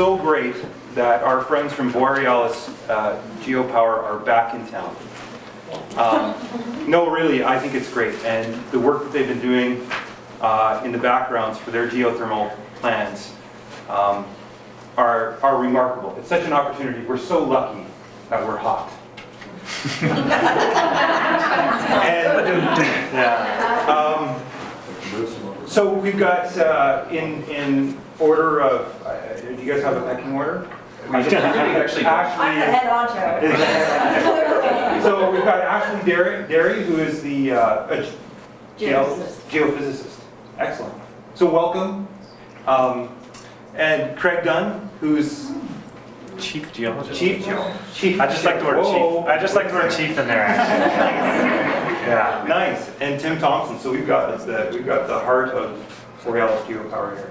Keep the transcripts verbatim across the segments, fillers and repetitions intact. so great that our friends from Borealis uh, GeoPower are back in town. Um, no, really, I think it's great. And the work that they've been doing uh, in the backgrounds for their geothermal plans um, are, are remarkable. It's such an opportunity. We're so lucky that we're hot. and, yeah. um, So we've got uh, in in order of. Uh, do you guys have a pecking order? We did actually. I'm the head honcho. So we've got Ashley Derry, Derry who is the uh, uh, geophysicist. geophysicist. Excellent. So welcome, um, and Craig Dunn, who's chief geologist. Chief geologist. Chief. I just like the word Whoa. chief. I just like the word chief in there. Actually. Yeah, nice. And Tim Thompson. So we've got this, the we've got the heart of Borealis GeoPower here.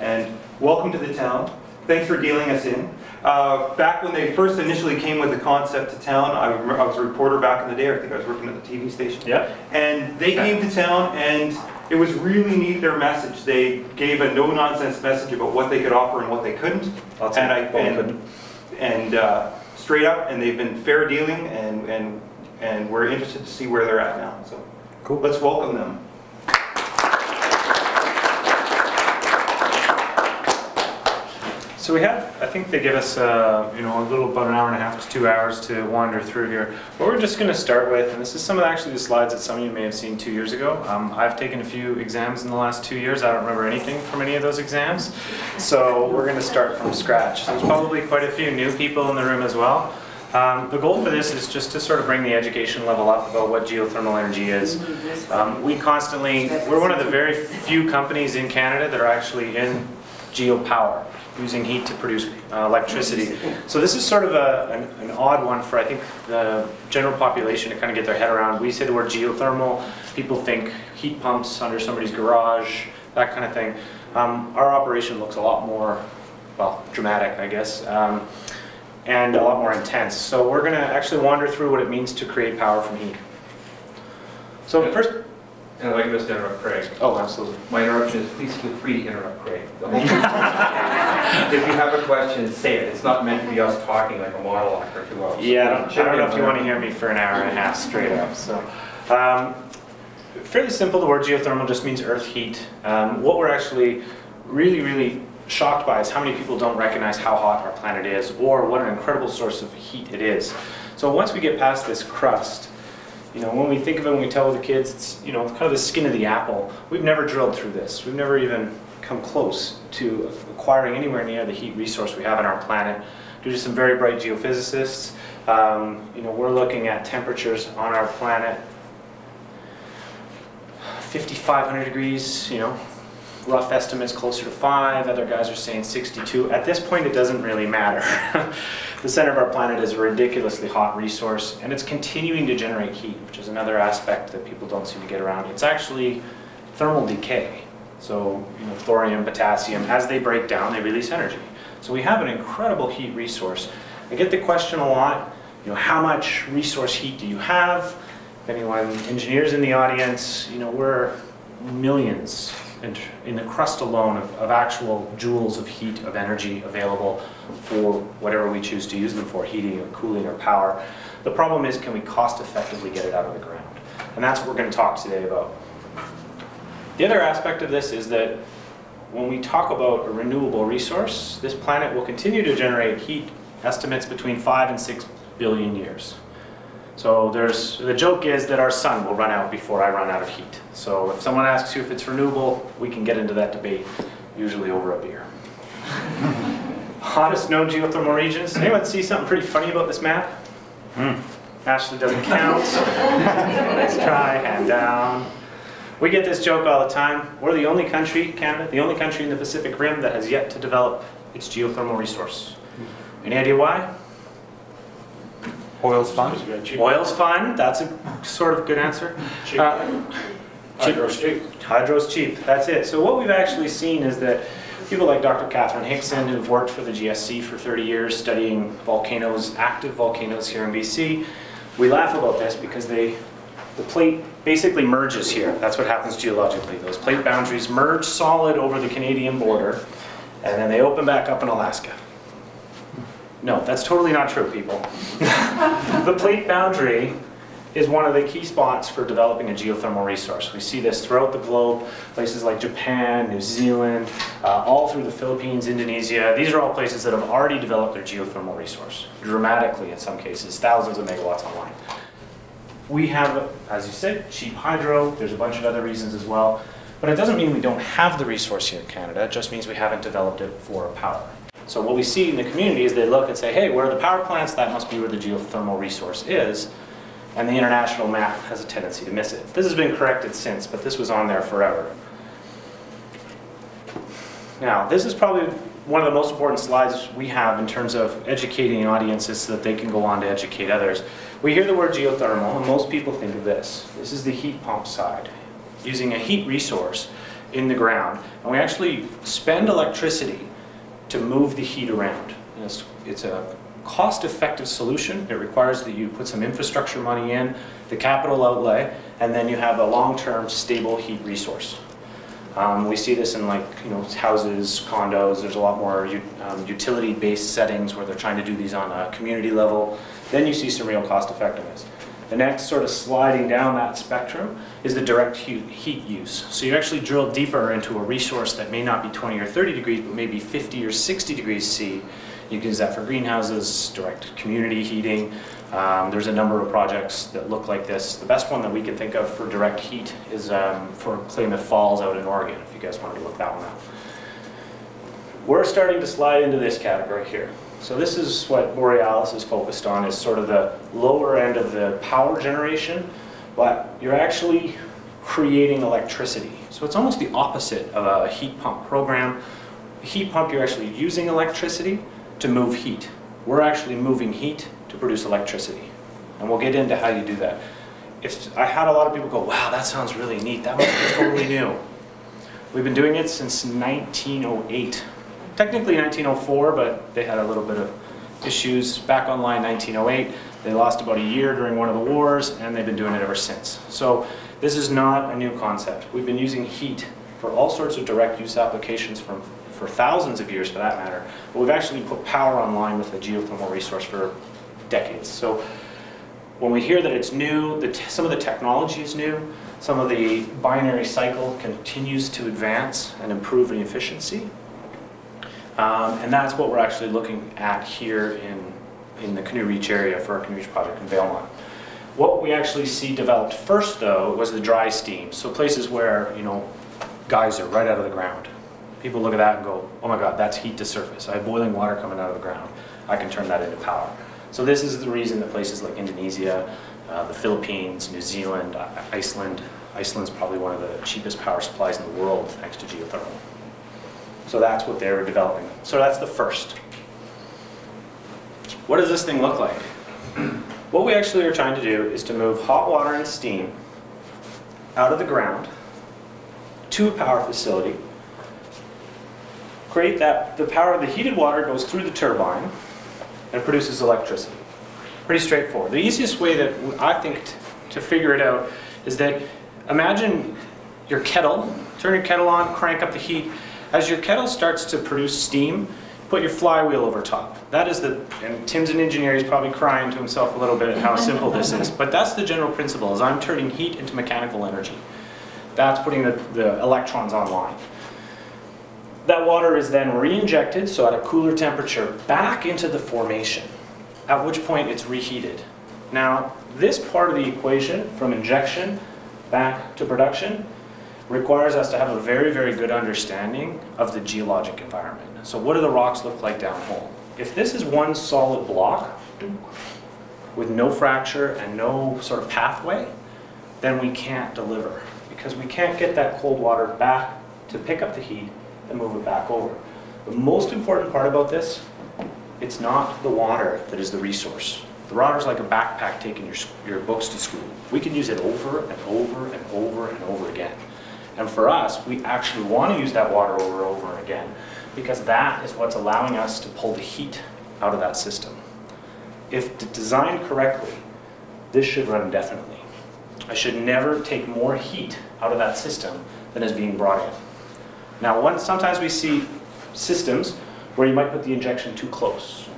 And welcome to the town. Thanks for dealing us in. Uh, back when they first initially came with the concept to town, I, I was a reporter back in the day. I think I was working at the T V station. Yeah. And they okay. came to town, and it was really neat. Their message. They gave a no-nonsense message about what they could offer and what they couldn't. Lots and I and, and uh, straight up, and they've been fair dealing and and. And we're interested to see where they're at now. So cool. Let's welcome them. So we have, I think they give us, uh, you know, a little about an hour and a half to two hours to wander through here. What we're just going to start with, and this is some of actually the slides that some of you may have seen two years ago. Um, I've taken a few exams in the last two years. I don't remember anything from any of those exams. So we're going to start from scratch. So there's probably quite a few new people in the room as well. Um, the goal for this is just to sort of bring the education level up about what geothermal energy is. Um, we constantly, we're one of the very few companies in Canada that are actually in geopower, using heat to produce uh, electricity. So this is sort of a, an, an odd one for, I think, the general population to kind of get their head around. We say the word geothermal, people think heat pumps under somebody's garage, that kind of thing. Um, our operation looks a lot more, well, dramatic, I guess. Um, and a lot more intense. So we're going to actually wander through what it means to create power from heat. So and first... And if I can just interrupt Craig. Oh, absolutely. My interruption is, please feel free to interrupt Craig. If you have a question, say it. It's not meant to be us talking like a monologue for two hours. Yeah, I don't, I don't know if you want to hear me for an hour and a half straight up. So, um, fairly simple, the word geothermal just means earth heat. Um, what we're actually really, really shocked by is how many people don't recognize how hot our planet is or what an incredible source of heat it is. So once we get past this crust, you know, when we think of it, when we tell the kids, it's, you know, kind of the skin of the apple. We've never drilled through this. We've never even come close to acquiring anywhere near the heat resource we have on our planet. Due to some very bright geophysicists, um, you know, we're looking at temperatures on our planet fifty-five hundred degrees, you know, rough estimates closer to five, other guys are saying sixty-two. At this point, it doesn't really matter. The center of our planet is a ridiculously hot resource, and it's continuing to generate heat, which is another aspect that people don't seem to get around. It's actually thermal decay. So, you know, thorium, potassium, as they break down, they release energy. So we have an incredible heat resource. I get the question a lot, you know, how much resource heat do you have? If anyone, engineers in the audience, you know, we're millions. And in the crust alone of, of actual joules of heat, of energy available for whatever we choose to use them for, heating or cooling or power. The problem is, can we cost effectively get it out of the ground? And that's what we're going to talk today about. The other aspect of this is that when we talk about a renewable resource, this planet will continue to generate heat, estimates between five and six billion years. So there's, the joke is that our sun will run out before I run out of heat. So if someone asks you if it's renewable, we can get into that debate, usually over a beer. Hottest known geothermal regions. Anyone see something pretty funny about this map? Mm. Ashley doesn't count. Let's try, hand down. We get this joke all the time. We're the only country, Canada, the only country in the Pacific Rim that has yet to develop its geothermal resource. Any idea why? Oil's fun. Oil's fun. That's a sort of good answer. Cheap. Uh, Hydro's cheap. Hydro's cheap. That's it. So what we've actually seen is that people like Doctor Catherine Hickson, who've worked for the G S C for thirty years studying volcanoes, active volcanoes here in B C, we laugh about this because they, the plate basically merges here. That's what happens geologically. Those plate boundaries merge solid over the Canadian border. and then they open back up in Alaska. No, that's totally not true, people. The plate boundary is one of the key spots for developing a geothermal resource. We see this throughout the globe, places like Japan, New Zealand, uh, all through the Philippines, Indonesia. These are all places that have already developed their geothermal resource, dramatically in some cases, thousands of megawatts online. We have, as you said, cheap hydro. There's a bunch of other reasons as well. But it doesn't mean we don't have the resource here in Canada. It just means we haven't developed it for power. So what we see in the community is they look and say, hey, where are the power plants? That must be where the geothermal resource is. And the international map has a tendency to miss it. This has been corrected since, but this was on there forever. Now, this is probably one of the most important slides we have in terms of educating audiences so that they can go on to educate others. We hear the word geothermal, and most people think of this. This is the heat pump side, using a heat resource in the ground. And we actually spend electricity to move the heat around. And it's, it's a cost-effective solution. It requires that you put some infrastructure money in, the capital outlay, and then you have a long-term stable heat resource. Um, we see this in, like, you know, houses, condos. There's a lot more um, utility-based settings where they're trying to do these on a community level. Then you see some real cost-effectiveness. The next sort of sliding down that spectrum is the direct heat use. So you actually drill deeper into a resource that may not be twenty or thirty degrees, but maybe fifty or sixty degrees C. You can use that for greenhouses, direct community heating. Um, there's a number of projects that look like this. The best one that we can think of for direct heat is um, for Klamath Falls out in Oregon, if you guys wanted to look that one up. We're starting to slide into this category here. So this is what Borealis is focused on, is sort of the lower end of the power generation, but you're actually creating electricity. So it's almost the opposite of a heat pump program. A heat pump, you're actually using electricity to move heat. We're actually moving heat to produce electricity. And we'll get into how you do that. If I had a lot of people go, wow, that sounds really neat. That must be totally new. We've been doing it since nineteen oh eight. Technically nineteen oh four, but they had a little bit of issues. Back online nineteen oh eight. They lost about a year during one of the wars, and they've been doing it ever since. So this is not a new concept. We've been using heat for all sorts of direct use applications from for thousands of years, for that matter. But we've actually put power online with a geothermal resource for decades. So when we hear that it's new, the some of the technology is new, some of the binary cycle continues to advance and improve in efficiency. Um, and that's what we're actually looking at here in, in the Canoe Reach area for our Canoe Reach project in Valemount. What we actually see developed first, though, was the dry steam. So places where, you know, geyser right out of the ground. People look at that and go, oh my God, that's heat to surface. I have boiling water coming out of the ground. I can turn that into power. So this is the reason that places like Indonesia, uh, the Philippines, New Zealand, Iceland, Iceland's probably one of the cheapest power supplies in the world thanks to geothermal. So that's what they were developing. So that's the first. What does this thing look like? What we actually are trying to do is to move hot water and steam out of the ground to a power facility. Create that, the power of the heated water goes through the turbine and produces electricity. Pretty straightforward. The easiest way that I think to figure it out is that imagine your kettle, turn your kettle on, crank up the heat. As your kettle starts to produce steam, put your flywheel over top. That is the, and Tim's an engineer, he's probably crying to himself a little bit at how simple this is, but that's the general principle, is I'm turning heat into mechanical energy. That's putting the, the electrons online. That water is then re-injected, so at a cooler temperature, back into the formation, at which point it's reheated. Now, this part of the equation, from injection back to production, requires us to have a very, very good understanding of the geologic environment. So what do the rocks look like downhole? If this is one solid block with no fracture and no sort of pathway, then we can't deliver, because we can't get that cold water back to pick up the heat and move it back over. The most important part about this, it's not the water that is the resource. The water is like a backpack taking your, your books to school. We can use it over and over and over and over again. And for us, we actually want to use that water over and over again, because that is what's allowing us to pull the heat out of that system. If designed correctly, this should run indefinitely. I should never take more heat out of that system than is being brought in. Now, one, sometimes we see systems where you might put the injection too close.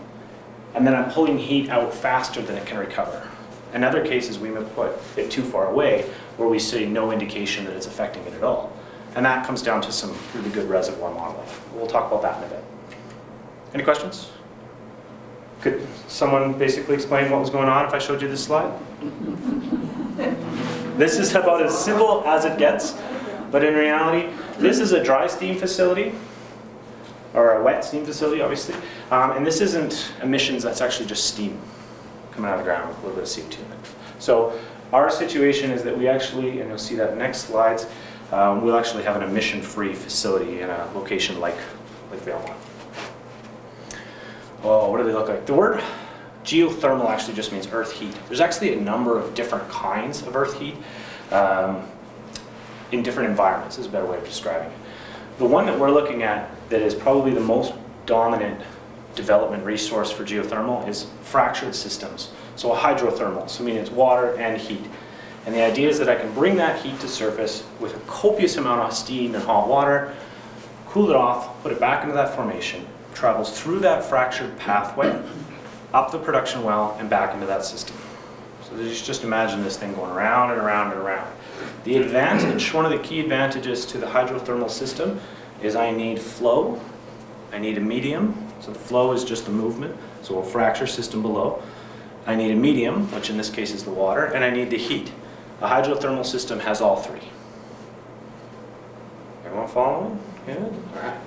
And then I'm pulling heat out faster than it can recover. In other cases, we may put it too far away where we see no indication that it's affecting it at all. And that comes down to some really good reservoir modeling. We'll talk about that in a bit. Any questions? Could someone basically explain what was going on if I showed you this slide? This is about as simple as it gets, but in reality, this is a dry steam facility, or a wet steam facility, obviously. Um, and this isn't emissions, that's actually just steam coming out of the ground with a little bit of C O two in it. So our situation is that we actually, and you'll see that in the next slides, um, we'll actually have an emission-free facility in a location like, like Valemount. Oh, what do they look like? The word geothermal actually just means earth heat. There's actually a number of different kinds of earth heat um, in different environments is a better way of describing it. The one that we're looking at that is probably the most dominant development resource for geothermal is fractured systems. So a hydrothermal, so meaning it's water and heat. And the idea is that I can bring that heat to surface with a copious amount of steam and hot water, cool it off, put it back into that formation, travels through that fractured pathway, up the production well, and back into that system. So just imagine this thing going around and around and around. The advantage, one of the key advantages to the hydrothermal system is I need flow, I need a medium, so the flow is just the movement, so a fracture system below. I need a medium, which in this case is the water, and I need the heat. A hydrothermal system has all three. Everyone following? Good? All right.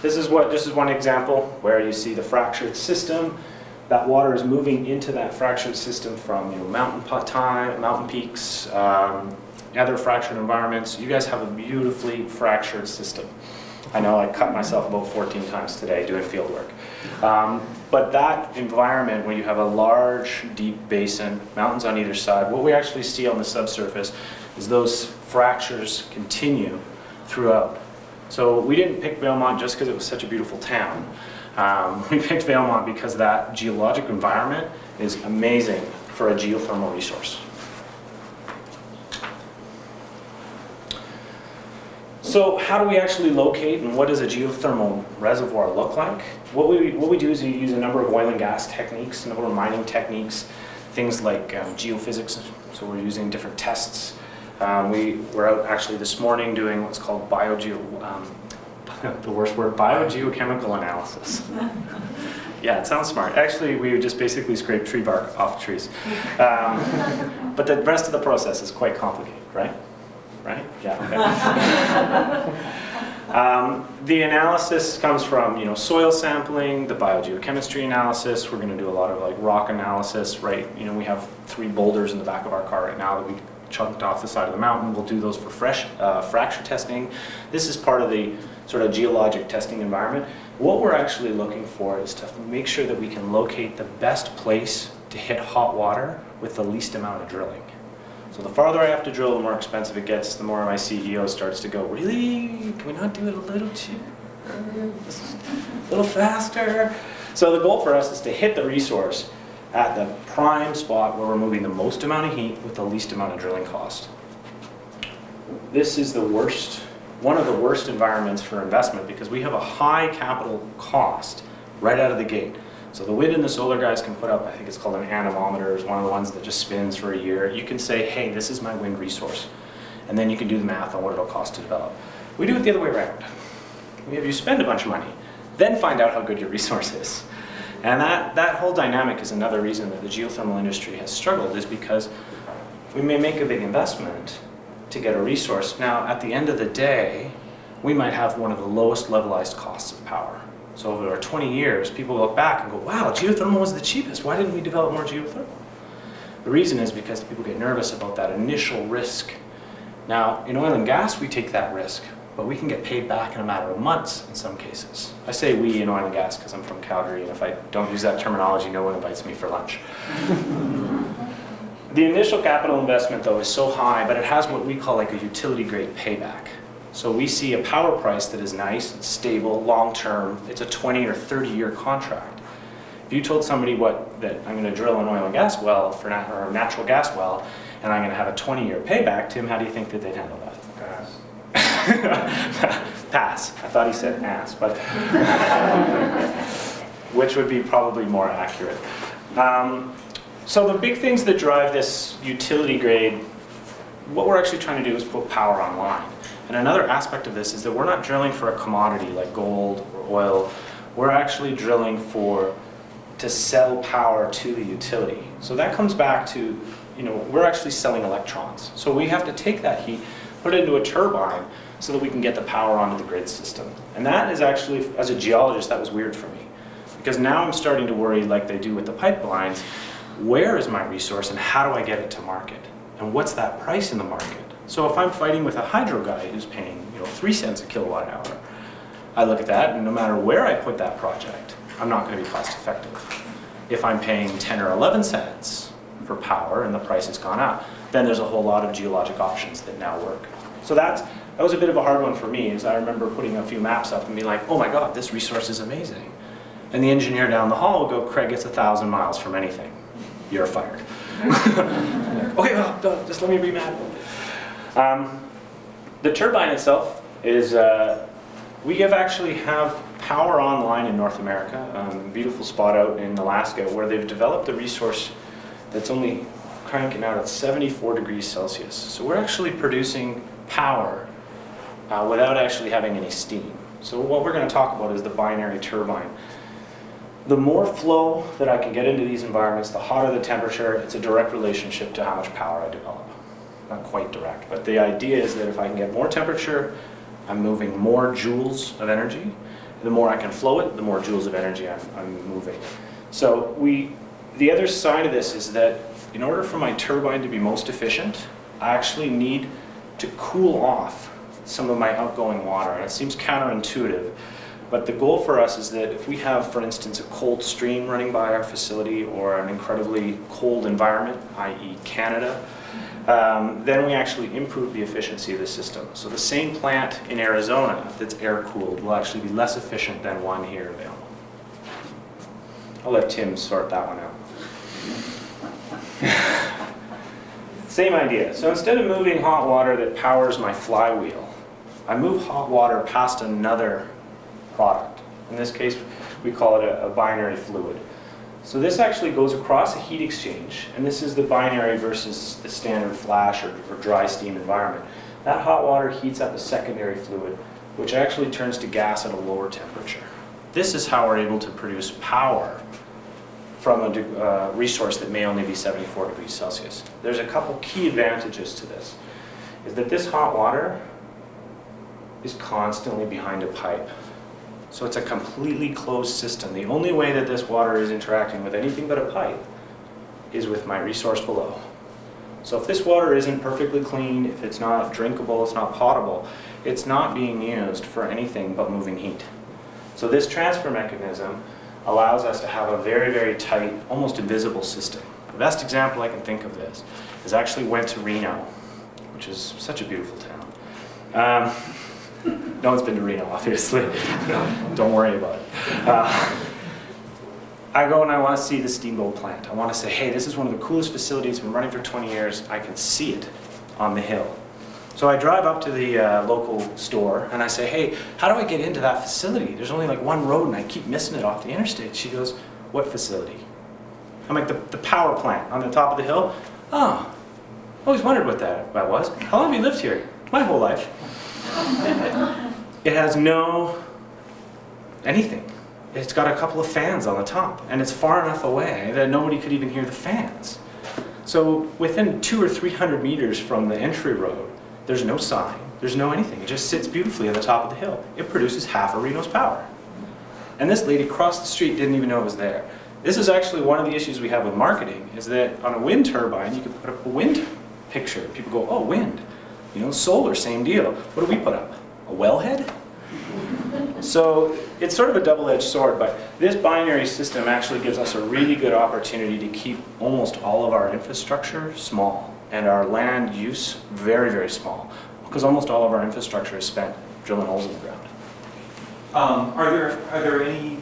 This is what, this is one example where you see the fractured system. That water is moving into that fractured system from you know, mountain time, mountain peaks, um, other fractured environments. You guys have a beautifully fractured system. I know I cut myself about fourteen times today doing field work. Um, but that environment where you have a large, deep basin, mountains on either side, what we actually see on the subsurface is those fractures continue throughout. So we didn't pick Valemount just because it was such a beautiful town. Um, we picked Valemount because that geologic environment is amazing for a geothermal resource. So how do we actually locate and what does a geothermal reservoir look like? What we, what we do is we use a number of oil and gas techniques, a number of mining techniques, things like um, geophysics, so we're using different tests. Um, we were out actually this morning doing what's called biogeo... Um, the worst word, biogeochemical analysis. Yeah, it sounds smart. Actually, we would just basically scrape tree bark off trees. Um, but the rest of the process is quite complicated, right? Right? Yeah. Okay. um, the analysis comes from, you know, soil sampling, the biogeochemistry analysis. We're going to do a lot of like rock analysis, right? You know, we have three boulders in the back of our car right now that we chunked off the side of the mountain. We'll do those for fresh uh, fracture testing. This is part of the sort of geologic testing environment. What we're actually looking for is to make sure that we can locate the best place to hit hot water with the least amount of drilling. So the farther I have to drill, the more expensive it gets, the more my C E O starts to go, really? Can we not do it a little cheaper? A little faster? So the goal for us is to hit the resource at the prime spot where we're moving the most amount of heat with the least amount of drilling cost. This is the worst, one of the worst environments for investment because we have a high capital cost right out of the gate. So the wind and the solar guys can put up, I think it's called an anemometer, is one of the ones that just spins for a year. You can say, hey, this is my wind resource. And then you can do the math on what it'll cost to develop. We do it the other way around. We have you spend a bunch of money, then find out how good your resource is. And that, that whole dynamic is another reason that the geothermal industry has struggled is because we may make a big investment to get a resource. Now, at the end of the day, we might have one of the lowest levelized costs of power. So over twenty years, people look back and go, wow, geothermal was the cheapest. Why didn't we develop more geothermal? The reason is because people get nervous about that initial risk. Now, in oil and gas, we take that risk. But we can get paid back in a matter of months in some cases. I say we in oil and gas because I'm from Calgary, and if I don't use that terminology, no one invites me for lunch. The initial capital investment, though, is so high, but it has what we call like a utility-grade payback. So we see a power price that is nice, it's stable, long-term. It's a twenty or thirty-year contract. If you told somebody what that I'm going to drill an oil and gas well for nat or a natural gas well, and I'm going to have a twenty-year payback, Tim, how do you think that they'd handle that? Pass. I thought he said ass, but which would be probably more accurate. Um, so the big things that drive this utility grade, what we're actually trying to do is put power online. And another aspect of this is that we're not drilling for a commodity like gold or oil. We're actually drilling for to sell power to the utility. So that comes back to, you know, we're actually selling electrons. So we have to take that heat, put it into a turbine, so that we can get the power onto the grid system. And that is actually, as a geologist, that was weird for me. Because now I'm starting to worry, like they do with the pipelines, where is my resource and how do I get it to market? And what's that price in the market? So if I'm fighting with a hydro guy who's paying, you know, three cents a kilowatt hour, I look at that, and no matter where I put that project, I'm not going to be cost effective. If I'm paying ten or eleven cents for power and the price has gone up, then there's a whole lot of geologic options that now work. So that's, that was a bit of a hard one for me, is I remember putting a few maps up and being like, oh my god, this resource is amazing. And the engineer down the hall will go, Craig, it's a thousand miles from anything. You're fired. Okay, well, just let me remap. Um, the turbine itself is, uh, we have actually have power online in North America, um, beautiful spot out in Alaska where they've developed a resource that's only cranking out at seventy-four degrees Celsius. So we're actually producing power uh, without actually having any steam. So what we're going to talk about is the binary turbine. The more flow that I can get into these environments, the hotter the temperature. It's a direct relationship to how much power I develop. Not quite direct, but the idea is that if I can get more temperature, I'm moving more joules of energy. The more I can flow it, the more joules of energy I'm, I'm moving. So we, the other side of this is that in order for my turbine to be most efficient, I actually need to cool off some of my outgoing water. And it seems counterintuitive, but the goal for us is that if we have, for instance, a cold stream running by our facility or an incredibly cold environment, i e Canada, um, then we actually improve the efficiency of the system. So the same plant in Arizona that's air-cooled will actually be less efficient than one here available. I'll let Tim sort that one out. Same idea. So instead of moving hot water that powers my flywheel, I move hot water past another product. In this case, we call it a, a binary fluid. So this actually goes across a heat exchange, and this is the binary versus the standard flash or, or dry steam environment. That hot water heats up a secondary fluid, which actually turns to gas at a lower temperature. This is how we're able to produce power from a uh, resource that may only be seventy-four degrees Celsius. There's a couple key advantages to this, is that this hot water is constantly behind a pipe. So it's a completely closed system. The only way that this water is interacting with anything but a pipe is with my resource below. So if this water isn't perfectly clean, if it's not drinkable, it's not potable, it's not being used for anything but moving heat. So this transfer mechanism allows us to have a very, very tight, almost invisible system. The best example I can think of this is I actually went to Reno, which is such a beautiful town. Um, no one's been to Reno, obviously. Don't worry about it. Uh, I go and I want to see the Steamboat plant. I want to say, hey, this is one of the coolest facilities, been running for twenty years. I can see it on the hill. So I drive up to the uh, local store and I say, hey, how do I get into that facility? There's only like one road and I keep missing it off the interstate. She goes, what facility? I'm like, the, the power plant on the top of the hill. Oh, I always wondered what that, that was. How long have you lived here? My whole life. It has no anything. It's got a couple of fans on the top and it's far enough away that nobody could even hear the fans. So within two or three hundred meters from the entry road, there's no sign, there's no anything. It just sits beautifully on the top of the hill. It produces half of Reno's power. And this lady across the street didn't even know it was there. This is actually one of the issues we have with marketing, is that on a wind turbine, you can put up a wind picture. People go, oh, wind. You know, solar, same deal. What do we put up? A wellhead? So it's sort of a double-edged sword, but this binary system actually gives us a really good opportunity to keep almost all of our infrastructure small. And our land use very, very small, because almost all of our infrastructure is spent drilling holes in the ground. Um, are there are there any,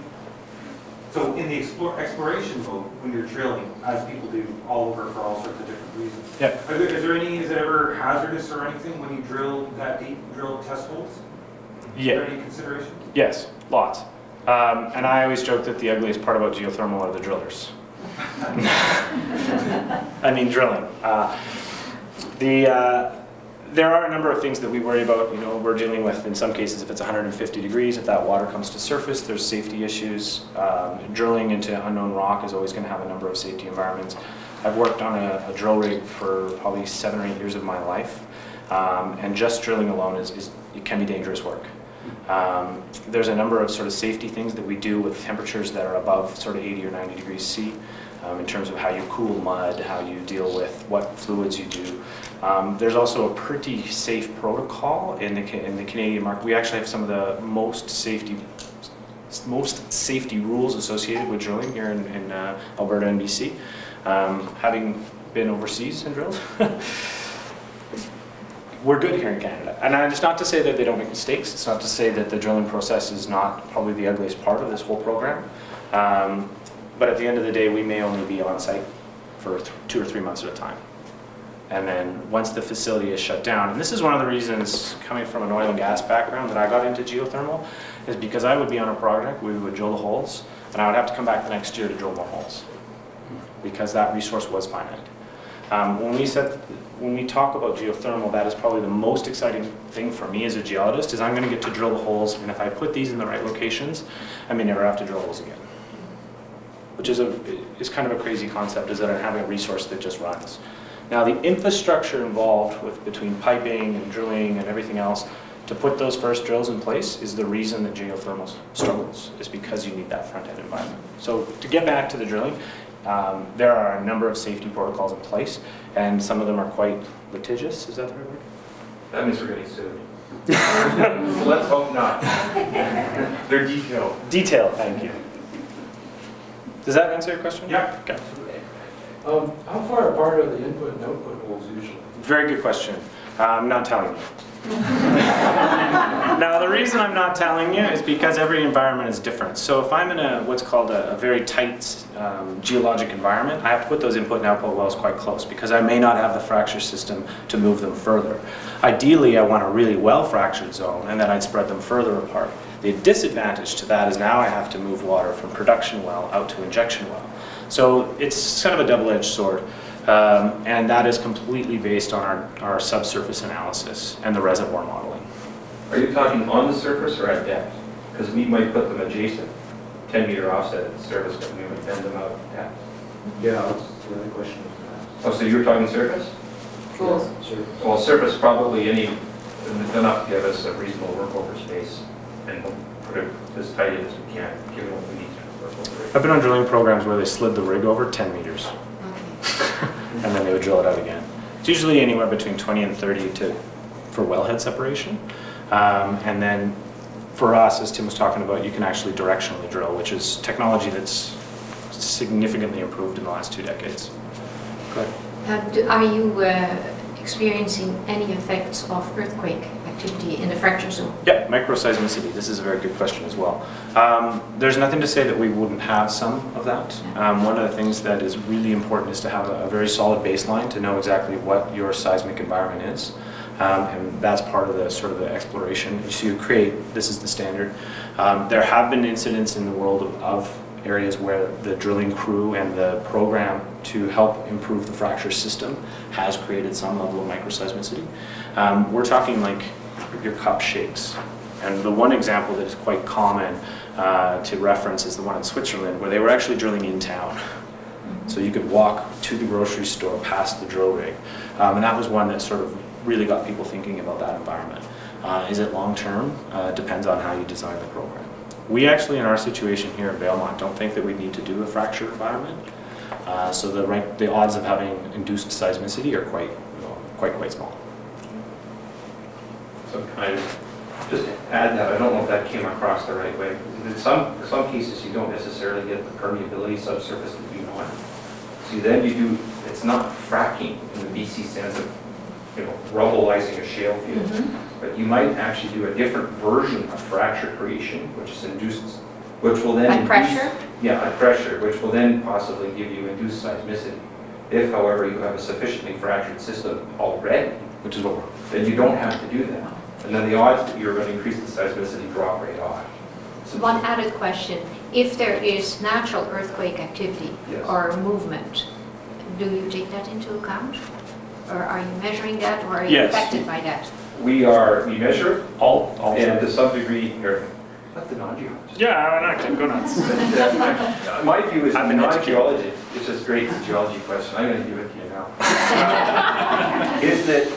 so in the explore, exploration mode, when you're drilling, as people do all over for all sorts of different reasons, yeah. Are there, is there any, is it ever hazardous or anything when you drill that deep, drill test holes? Yeah. Security consideration? Yes, lots. Um, and I always joke that the ugliest part about geothermal are the drillers. I mean drilling. Uh, the, uh, there are a number of things that we worry about. You know, we're dealing with, in some cases, if it's one hundred fifty degrees, if that water comes to surface, there's safety issues. Um, drilling into unknown rock is always going to have a number of safety environments. I've worked on a, a drill rig for probably seven or eight years of my life, um, and just drilling alone is, is it can be dangerous work. Um, there's a number of sort of safety things that we do with temperatures that are above sort of eighty or ninety degrees C, um, in terms of how you cool mud, how you deal with what fluids you do. Um, there's also a pretty safe protocol in the, in the Canadian market. We actually have some of the most safety, most safety rules associated with drilling here in, in uh, Alberta and B C, um, having been overseas and drilled. We're good here in Canada. And it's not to say that they don't make mistakes. It's not to say that the drilling process is not probably the ugliest part of this whole program. Um, but at the end of the day, we may only be on site for th two or three months at a time. And then once the facility is shut down, and this is one of the reasons, coming from an oil and gas background, that I got into geothermal, is because I would be on a project where we would drill the holes, and I would have to come back the next year to drill more holes, because that resource was finite. Um, when we set, when we talk about geothermal, that is probably the most exciting thing for me as a geologist, is I'm going to get to drill the holes, and if I put these in the right locations, I may never have to drill holes again. Which is, a, is kind of a crazy concept, is that I'm having a resource that just runs. Now the infrastructure involved with between piping and drilling and everything else to put those first drills in place is the reason that geothermal struggles, is because you need that front-end environment. So to get back to the drilling, Um, there are a number of safety protocols in place, and some of them are quite litigious. Is that the right word? That means we're getting sued. So let's hope not. They're detailed. Detailed, thank you. Does that answer your question? Yeah. Okay. Um, how far apart are the input and output holes usually? Very good question. Uh, I'm not telling you. Now the reason I'm not telling you is because every environment is different. So if I'm in a what's called a, a very tight um, geologic environment, I have to put those input and output wells quite close, because I may not have the fracture system to move them further. Ideally I want a really well fractured zone, and then I'd spread them further apart. The disadvantage to that is now I have to move water from production well out to injection well. So it's kind of a double-edged sword. Um, and that is completely based on our, our subsurface analysis and the reservoir modeling. Are you talking on the surface or at depth? Because we might put them adjacent, ten meter offset at the surface, but we would bend them out at depth. Yeah, that's the other question. Oh, so you were talking surface? Sure. Yeah, surface. Well, surface probably any enough to give us a reasonable workover space, and we'll put it as tight as we can, given what we need to work over. I've been on drilling programs where they slid the rig over ten meters. And then they would drill it out again. It's usually anywhere between twenty and thirty to, for wellhead separation. Um, and then for us, as Tim was talking about, you can actually directionally drill, which is technology that's significantly improved in the last two decades. Go ahead. Uh, do, are you uh, experiencing any effects of earthquake activity in the fracture zone? Yeah, microseismicity. This is a very good question as well. Um, there's nothing to say that we wouldn't have some of that. Um, one of the things that is really important is to have a, a very solid baseline to know exactly what your seismic environment is. Um, and that's part of the sort of the exploration. So you create, this is the standard. Um, there have been incidents in the world of, of areas where the drilling crew and the program to help improve the fracture system has created some level of microseismicity. Um, we're talking like your cup shakes. And the one example that is quite common uh, to reference is the one in Switzerland, where they were actually drilling in town. So you could walk to the grocery store past the drill rig. Um, and that was one that sort of really got people thinking about that environment. Uh, is it long term? Uh, depends on how you design the program. We actually, in our situation here in Valemount, don't think that we need to do a fracture environment. Uh, so the, right, the odds of having induced seismicity are quite, you know, quite, quite small. So can I just add that? I don't know if that came across the right way. In some, in some cases, you don't necessarily get the permeability subsurface that you want. So then you do, it's not fracking in the B C sense of, you know, rubbleizing a shale field. Mm-hmm. But you might actually do a different version of fracture creation, which is induced, which will then... At pressure? Yeah, at pressure, which will then possibly give you induced seismicity. If, however, you have a sufficiently fractured system already, which is what we're... then you don't have to do that. and then the odds that you're going to increase the seismicity drop right off. So one added question, if there is natural earthquake activity yes. or movement, do you take that into account? Or are you measuring that, or are you yes. affected by that? We are, we measure all, all and to some degree, or not the non-geologist. Yeah, I'm not, go nuts. My view is I'm a non-geologist, it's just great, it's a geology question, I'm going to give it to you now. Is that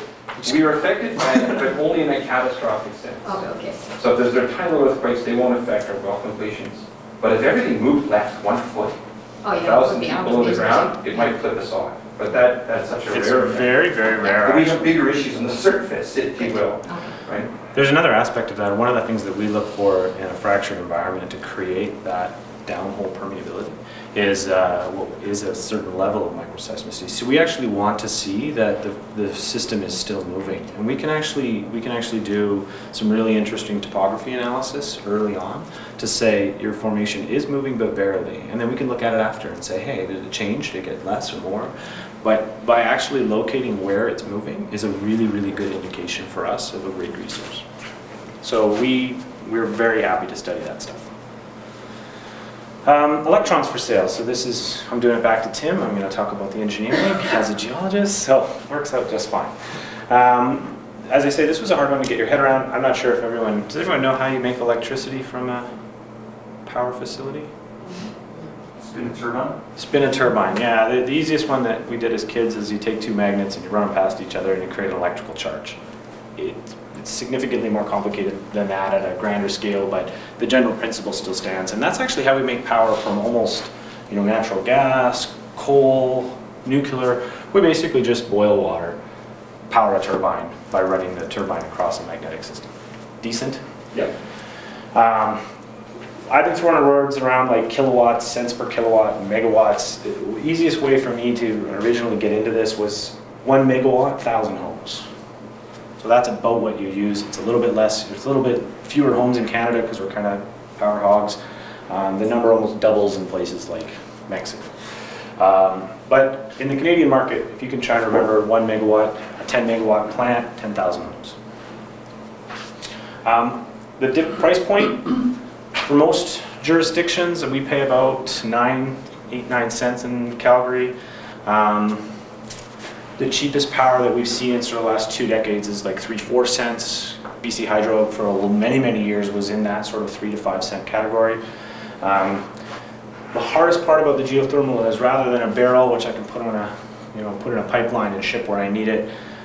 we are affected by it, but only in a catastrophic sense. Oh, okay. So if there's a tiny little earthquakes, they won't affect our well completions. But if everything moved left one foot, oh, yeah, a thousand feet below the ground, it might flip us off. But that, that's such a it's rare It's very, event. very rare. But we have bigger issues on the surface, if you will. Right? There's another aspect of that. One of the things that we look for in a fractured environment to create that downhole permeability is uh, well, is a certain level of microseismicity. So we actually want to see that the, the system is still moving, and we can actually we can actually do some really interesting topography analysis early on to say your formation is moving but barely, and then we can look at it after and say, hey, did it change? Did it get less or more? But by actually locating where it's moving is a really really good indication for us of a great resource. So we we're very happy to study that stuff. Um, electrons for sale. So this is, I'm doing it back to Tim. I'm going to talk about the engineering as a geologist, so it works out just fine. Um, as I say, this was a hard one to get your head around. I'm not sure if everyone, does everyone know how you make electricity from a power facility? Spin a turbine? Spin a turbine, yeah. The, the easiest one that we did as kids is you take two magnets and you run them past each other and you create an electrical charge. It, It's significantly more complicated than that at a grander scale, but the general principle still stands. And that's actually how we make power from almost, you know, natural gas, coal, nuclear. We basically just boil water, power a turbine by running the turbine across a magnetic system. Decent? Yep. Um, I've been throwing words around like kilowatts, cents per kilowatt, megawatts. The easiest way for me to originally get into this was one megawatt, thousand homes. So that's about what you use. It's a little bit less, there's a little bit fewer homes in Canada because we're kind of power hogs. Um, the number almost doubles in places like Mexico. Um, but in the Canadian market, if you can try to remember one megawatt, a ten megawatt plant, ten thousand homes. Um, the dip price point, for most jurisdictions, we pay about nine, eight, nine cents in Calgary. Um, The cheapest power that we've seen in sort of the last two decades is like three, four cents. B C Hydro for many, many years was in that sort of three to five cent category. Um, the hardest part about the geothermal is rather than a barrel, which I can put on a, you know, put in a pipeline and ship where I need it,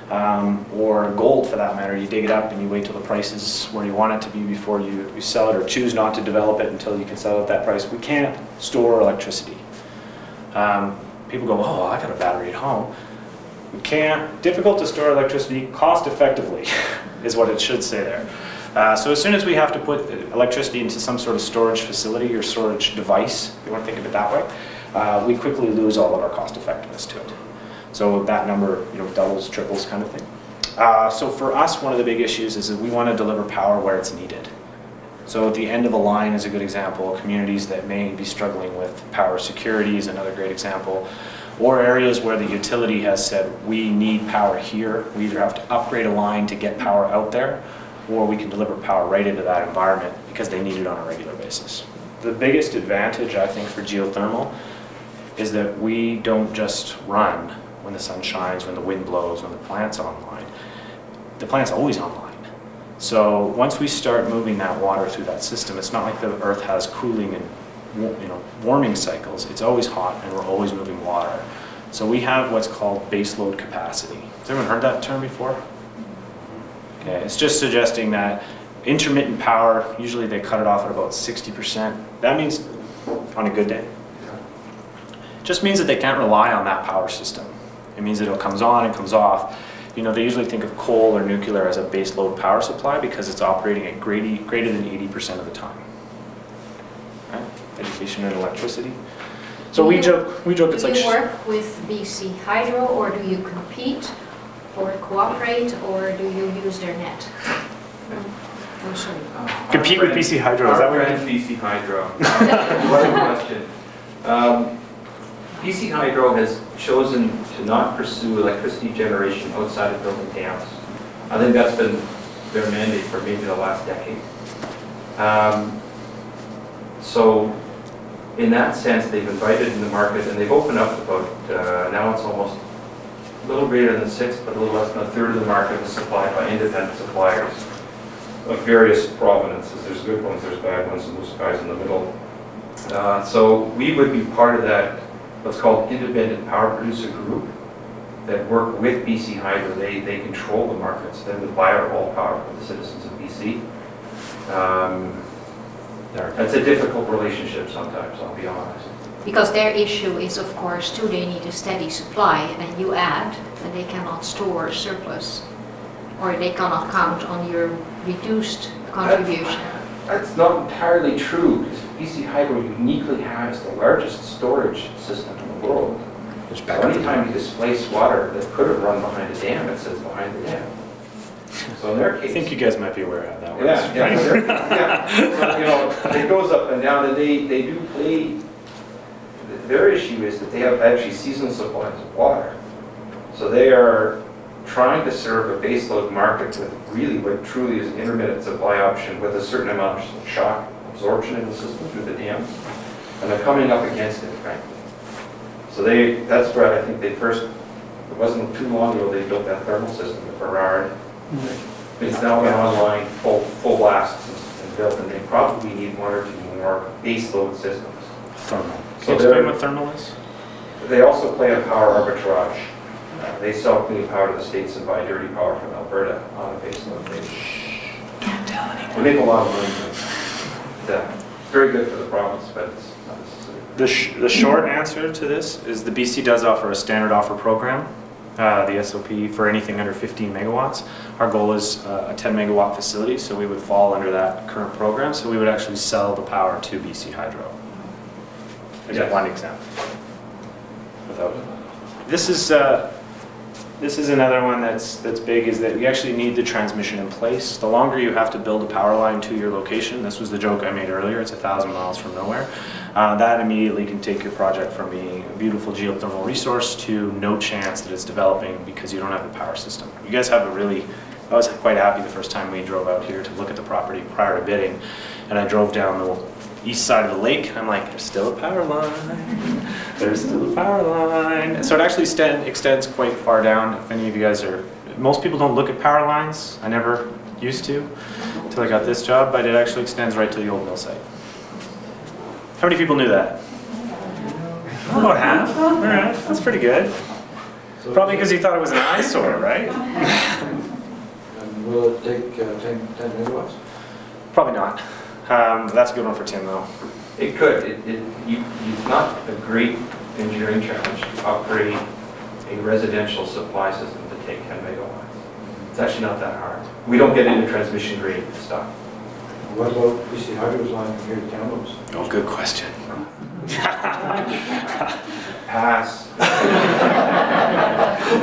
um, or gold for that matter, you dig it up and you wait till the price is where you want it to be before you, you sell it, or choose not to develop it until you can sell it at that price. We can't store electricity. Um, people go, oh, I got a battery at home. We can't, difficult to store electricity cost effectively is what it should say there. Uh, so as soon as we have to put electricity into some sort of storage facility or storage device, if you want to think of it that way, uh, we quickly lose all of our cost effectiveness to it. So that number, you know, doubles, triples kind of thing. Uh, so for us, one of the big issues is that we want to deliver power where it's needed. So at the end of a line is a good example. Communities that may be struggling with power security is another great example. Or areas where the utility has said, we need power here. We either have to upgrade a line to get power out there, or we can deliver power right into that environment because they need it on a regular basis. The biggest advantage, I think, for geothermal is that we don't just run when the sun shines, when the wind blows, when the plant's online. The plant's always online. So once we start moving that water through that system, it's not like the earth has cooling and you know, warming cycles. It's always hot and we're always moving water. So we have what's called baseload capacity. Has everyone heard that term before? Okay, it's just suggesting that intermittent power, usually they cut it off at about sixty percent. That means, on a good day, it just means that they can't rely on that power system. It means that it comes on and comes off. You know, they usually think of coal or nuclear as a baseload power supply because it's operating at greater, greater than eighty percent of the time. Right? Education and electricity. So do we you, joke. We joke. It's do like. Do you work with B C Hydro, or do you compete, or cooperate, or do you use their net? I'm sure. Uh, compete friend, with B C Hydro. Is that what friend B C Hydro. What question? Um, B C Hydro has chosen to not pursue electricity generation outside of building dams. I think that's been their mandate for maybe the last decade. Um, so in that sense, they've invited in the market, and they've opened up about, uh, now it's almost a little greater than six, but a little less than a third of the market is supplied by independent suppliers of various provenances. There's good ones, there's bad ones, and those guys in the middle. Uh, so we would be part of that, what's called independent power producer group, that work with B C Hydro. They, they control the markets. They're the buyer of all power for the citizens of B C. Um, that's a difficult relationship sometimes, I'll be honest. Because their issue is, of course, too, they need a steady supply, and you add, and they cannot store a surplus, or they cannot count on your reduced contribution. That's, that's not entirely true, because B C Hydro uniquely has the largest storage system in the world. So anytime you displace water that could have run behind a dam, it sits behind the dam. So in their case, I think you guys might be aware of that one. Yeah, yeah, right. yeah. So, you know, it goes up and down, and they, they do play. Their issue is that they have actually seasonal supplies of water. So they are trying to serve a baseload market with really what truly is an intermittent supply option with a certain amount of shock absorption in the system through the dams. And they're coming up against it, frankly. So they, that's where I think they first, it wasn't too long ago they built that thermal system, the Ferrari. Mm-hmm. It's now been online full, full blast and built, and they probably need one or two more baseload systems. Thermal. Can so you explain what thermal is? They also play on power arbitrage. Uh, they sell clean power to the states and buy dirty power from Alberta on a baseload basis. Can't tell anyone. They make a lot of money. Yeah. It's very good for the province, but it's not necessary. The, sh the short answer to this is the B C does offer a standard offer program, uh, the S O P, for anything under fifteen megawatts. Our goal is uh, a ten megawatt facility, so we would fall under that current program, so we would actually sell the power to B C Hydro. Is yes. that one example? Without this is uh, this is another one that's that's big, is that you actually need the transmission in place. The longer you have to build a power line to your location, this was the joke I made earlier, it's a thousand miles from nowhere. Uh, that immediately can take your project from being a beautiful geothermal resource to no chance that it's developing because you don't have a power system. You guys have a really, I was quite happy the first time we drove out here to look at the property prior to bidding, and I drove down the east side of the lake, and I'm like, there's still a power line, there's still a power line. And so it actually extend, extends quite far down. If any of you guys are, most people don't look at power lines, I never used to until I got this job, but it actually extends right to the old mill site. How many people knew that? About half. All right, that's pretty good. Probably because he thought it was an eyesore, right? And will it take uh, ten megawatts? Probably not. Um, that's a good one for Tim, though. It could. It, it, you, it's not a great engineering challenge to upgrade a residential supply system to take ten megawatts. It's actually not that hard. We don't get into transmission grade stuff. What about B C Hydro's line from here to Kamloops? Oh, good question. Pass. I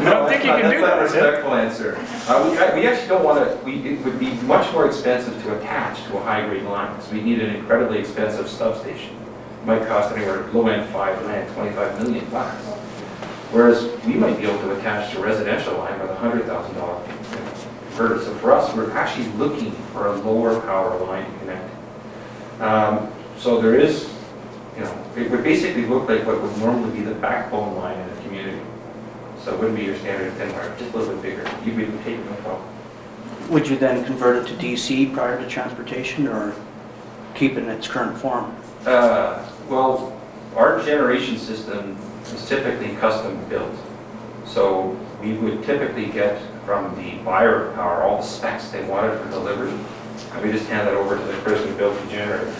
don't think you can do that. That's not a respectful answer. Uh, we, I, we actually don't want to, we, it would be much more expensive to attach to a high-grade line, so we need an incredibly expensive substation. It might cost anywhere low-end five, low-end twenty-five million bucks. Whereas we might be able to attach to a residential line with a one hundred thousand dollar inverter. So for us, we're actually looking for a lower power line to connect. Um, so there is, you know, it would basically look like what would normally be the backbone line in a community. So it wouldn't be your standard thin wire, just a little bit bigger. You'd be able to take no problem. Would you then convert it to D C prior to transportation, or keep it in its current form? Uh, well, our generation system is typically custom built. So we would typically get from the buyer of power all the specs they wanted for delivery, and we just hand that over to the person who built the generator.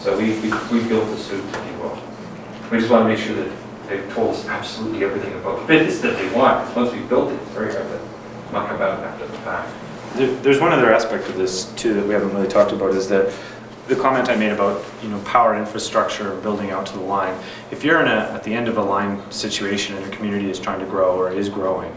So we, we, we built the suit, if you will. We just want to make sure that they've told us absolutely everything about the business that they want. Once we built it, it's very hard to muck about after the fact. There, there's one other aspect of this, too, that we haven't really talked about, is that the comment I made about, you know, power infrastructure building out to the line. If you're in a, at the end of a line situation and your community is trying to grow or is growing,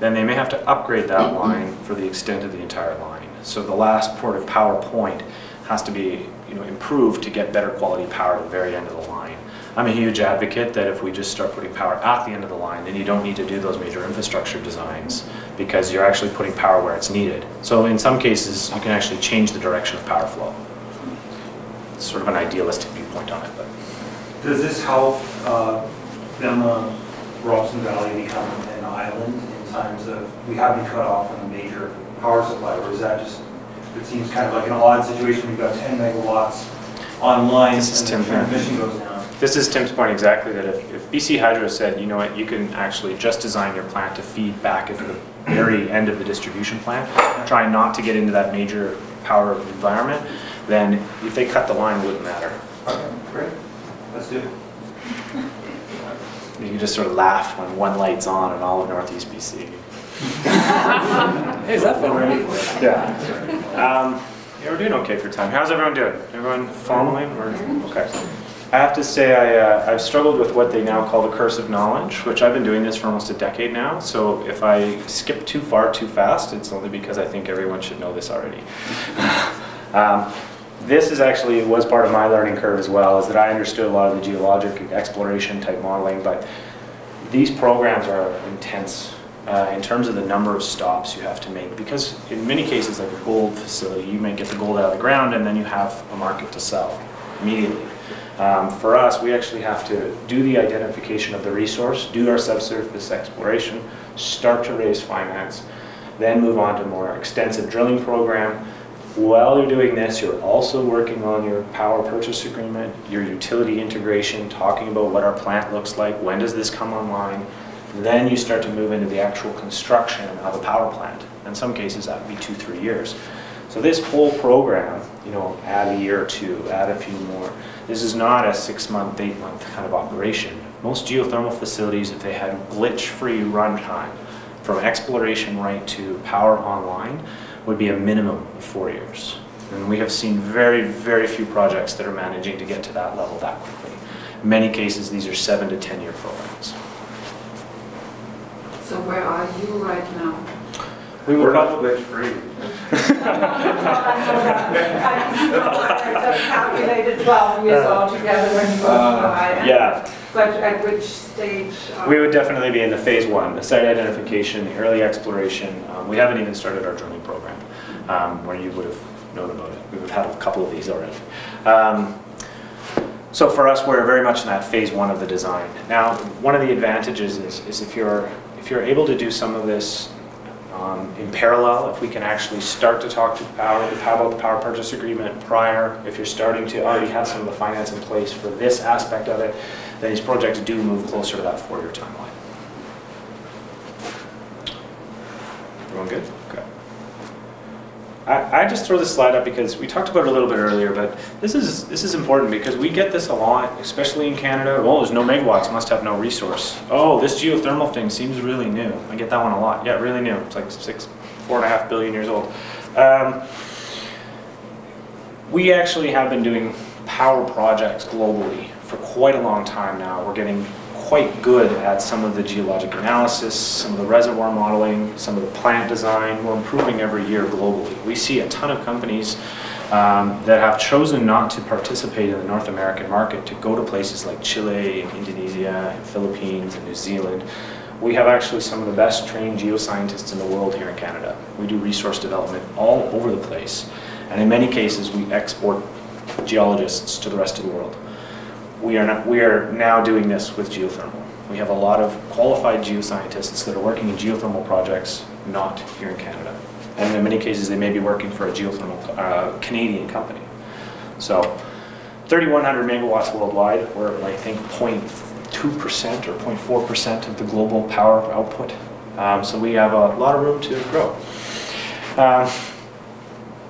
then they may have to upgrade that line for the extent of the entire line. So the last port of power point has to be, you know, improved to get better quality power at the very end of the line. I'm a huge advocate that if we just start putting power at the end of the line, then you don't need to do those major infrastructure designs because you're actually putting power where it's needed. So in some cases, you can actually change the direction of power flow. It's sort of an idealistic viewpoint on it. But does this help uh, them, uh, Robson Valley, become an island in times of we have been cut off from a major power supply, or is that just, it seems kind of like an odd situation. We've got ten megawatts online, this is and the transmission goes down. This is Tim's point exactly, that if, if B C Hydro said, you know what, you can actually just design your plant to feed back at the very end of the distribution plant, try not to get into that major power environment, then if they cut the line, it wouldn't matter. Okay, great. Let's do it. You can just sort of laugh when one light's on in all of Northeast B C. Hey, is that fun, right? Yeah. Um, yeah, we're doing okay for time. How's everyone doing? Everyone following? Or? Okay. I have to say I, uh, I've struggled with what they now call the curse of knowledge, which I've been doing this for almost a decade now, so if I skip too far too fast, it's only because I think everyone should know this already. um, this is actually was part of my learning curve as well, is that I understood a lot of the geologic exploration type modeling, but these programs are intense uh, in terms of the number of stops you have to make, because in many cases, like a gold facility, you may get the gold out of the ground and then you have a market to sell immediately. Um, for us, we actually have to do the identification of the resource, do our subsurface exploration, start to raise finance, then move on to a more extensive drilling program. While you're doing this, you're also working on your power purchase agreement, your utility integration, talking about what our plant looks like, when does this come online. Then you start to move into the actual construction of a power plant. In some cases, that would be two, three years. So this whole program, you know, add a year or two, add a few more. This is not a six-month, eight-month kind of operation. Most geothermal facilities, if they had glitch-free runtime from exploration right to power online, would be a minimum of four years. And we have seen very, very few projects that are managing to get to that level that quickly. In many cases, these are seven to ten-year programs. So where are you right now? We were not glitch-free. I calculated twelve years altogether when you uh, yeah. But at which stage? We would definitely be in the phase one, the site identification, the early exploration. Um, we haven't even started our drilling program, um, where you would have known about it. We would have had a couple of these already. Um, so for us, we're very much in that phase one of the design. Now, one of the advantages is, is if you're if you're able to do some of this Um, in parallel, if we can actually start to talk to power, how about the power purchase agreement prior, if you're starting to already have some of the finance in place for this aspect of it, then these projects do move closer to that four-year timeline. Everyone good? Okay. I, I just throw this slide up because we talked about it a little bit earlier, but this is, this is important because we get this a lot, especially in Canada. Oh, there's no megawatts, must have no resource. Oh, this geothermal thing seems really new. I get that one a lot. Yeah, really new. It's like six, four and a half billion years old. Um, we actually have been doing power projects globally for quite a long time now. We're getting quite good at some of the geologic analysis, some of the reservoir modeling, some of the plant design. We're improving every year globally. We see a ton of companies um, that have chosen not to participate in the North American market to go to places like Chile, and Indonesia, and Philippines, and New Zealand. We have actually some of the best trained geoscientists in the world here in Canada. We do resource development all over the place, and in many cases we export geologists to the rest of the world. We are, not, we are now doing this with geothermal. We have a lot of qualified geoscientists that are working in geothermal projects not here in Canada. And in many cases, they may be working for a geothermal uh, Canadian company. So three thousand one hundred megawatts worldwide. We're, I think, zero point two percent or zero point four percent of the global power output. Um, so we have a lot of room to grow. Um,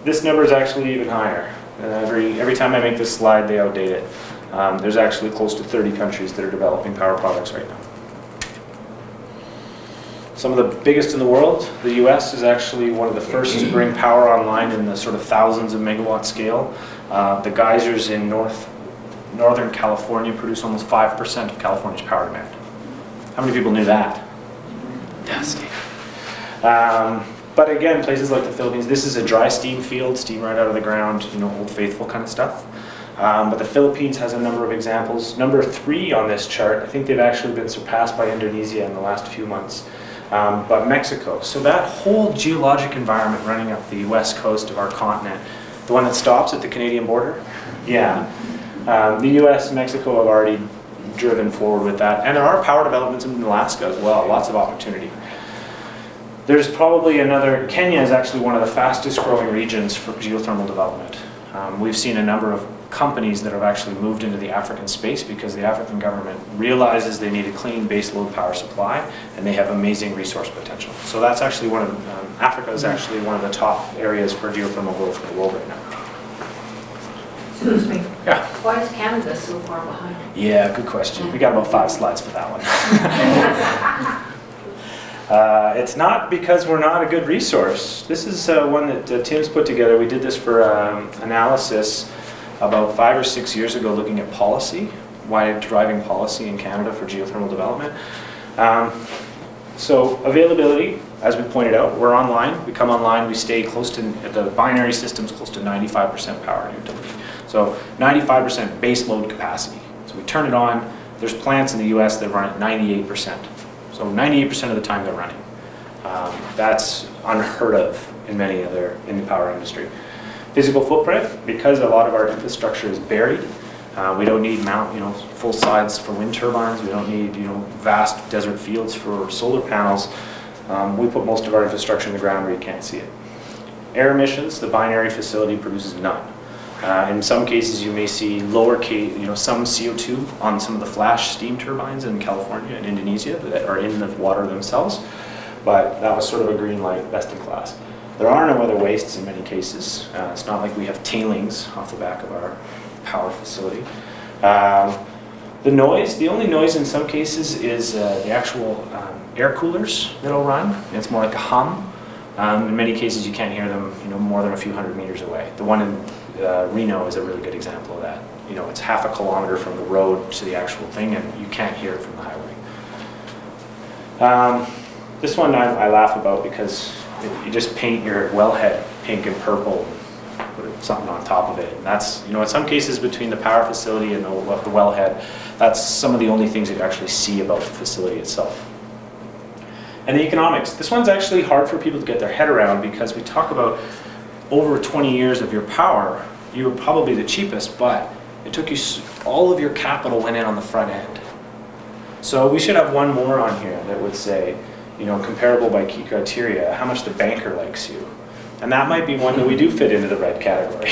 this number is actually even higher. And every, every time I make this slide, they outdate it. Um, there's actually close to thirty countries that are developing power products right now. Some of the biggest in the world, the U S is actually one of the first to bring power online in the sort of thousands of megawatt scale. Uh, the geysers in north, northern California produce almost five percent of California's power demand. How many people knew that? Fantastic. Um, but again, places like the Philippines, this is a dry steam field, steam right out of the ground, you know, old faithful kind of stuff. Um, but the Philippines has a number of examples. Number three on this chart, I think they've actually been surpassed by Indonesia in the last few months, um, but Mexico. So that whole geologic environment running up the west coast of our continent, the one that stops at the Canadian border, yeah. Um, the U S and Mexico have already driven forward with that, and there are power developments in Alaska as well, lots of opportunity. There's probably another, Kenya is actually one of the fastest growing regions for geothermal development. Um, we've seen a number of companies that have actually moved into the African space because the African government realizes they need a clean baseload power supply and they have amazing resource potential. So that's actually one of, um, Africa is actually one of the top areas for geothermal growth in the world right now. Excuse me. Yeah. Why is Canada so far behind? Yeah, good question. We got about five slides for that one. uh, it's not because we're not a good resource. This is uh, one that uh, Tim's put together. We did this for um, analysis about five or six years ago, looking at policy, why driving policy in Canada for geothermal development. Um, so availability, as we pointed out, we're online. We come online, we stay close to, the binary system's close to ninety-five percent power utility. So ninety-five percent base load capacity. So we turn it on, there's plants in the U S that run at ninety-eight percent. So ninety-eight percent of the time they're running. Um, that's unheard of in many other, in the power industry. Physical footprint, because a lot of our infrastructure is buried, uh, we don't need mount, you know, full sides for wind turbines. We don't need, you know, vast desert fields for solar panels. Um, we put most of our infrastructure in the ground where you can't see it. Air emissions, the binary facility produces none. Uh, in some cases, you may see lower, ca you know, some C O two on some of the flash steam turbines in California and Indonesia that are in the water themselves. But that was sort of a green light, best in class. There are no other wastes in many cases. Uh, it's not like we have tailings off the back of our power facility. Um, the noise, the only noise in some cases is uh, the actual um, air coolers that'll run. It's more like a hum. Um, in many cases, you can't hear them, you know, more than a few hundred meters away. The one in uh, Reno is a really good example of that. You know, it's half a kilometer from the road to the actual thing, and you can't hear it from the highway. Um, this one I, I laugh about because you just paint your wellhead pink and purple, put something on top of it, and that's, you know, in some cases between the power facility and the, the wellhead, that's some of the only things that you actually see about the facility itself. And the economics. This one's actually hard for people to get their head around because we talk about over twenty years of your power, you were probably the cheapest, but it took you, all of your capital went in on the front end. So we should have one more on here that would say, you know, comparable by key criteria, how much the banker likes you. And that might be one that we do fit into the red category.